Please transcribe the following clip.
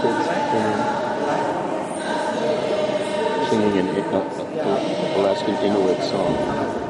kids singing an Alaskan Inuit song.